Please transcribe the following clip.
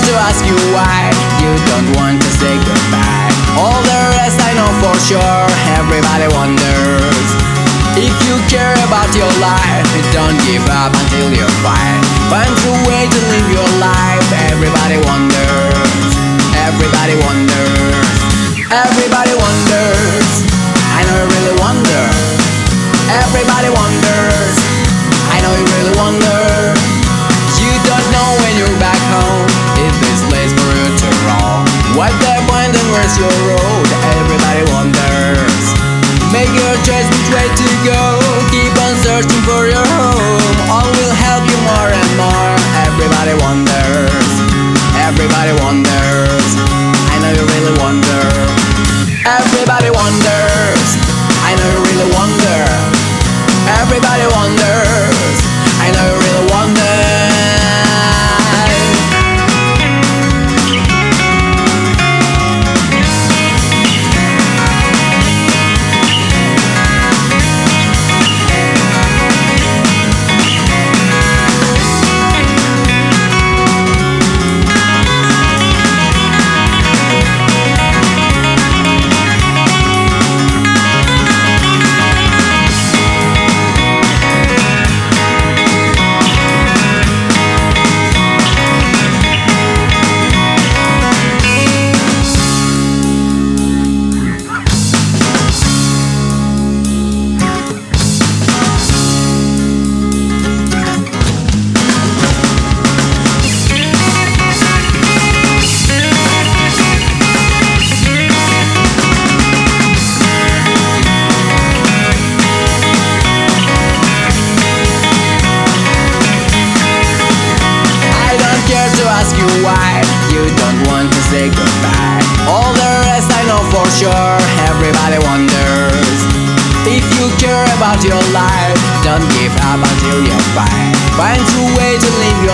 dare to ask you why you don't want to say goodbye. All the rest I know for sure, everybody wonders. If you care about your life, don't give up until you're fine. Find your way to live your life, everybody wonders. Everybody wonders. Everybody wonders. I know you really wonder. Everybody wonders. I know you really wonder. You don't know when you're back home if this place for you to roam. What the point and where's your road? Everybody wonders. Make your choice which way to go. Keep on searching for your home. All will help you more and more. Everybody wonders. Everybody wonders. I know you really wonder. Everybody wonders. I know you really wonder. Everybody wonders. I know you really wonder. Why you don't want to say goodbye? All the rest I know for sure, everybody wonders. If you care about your life, don't give up until you're fine. Find a way to live your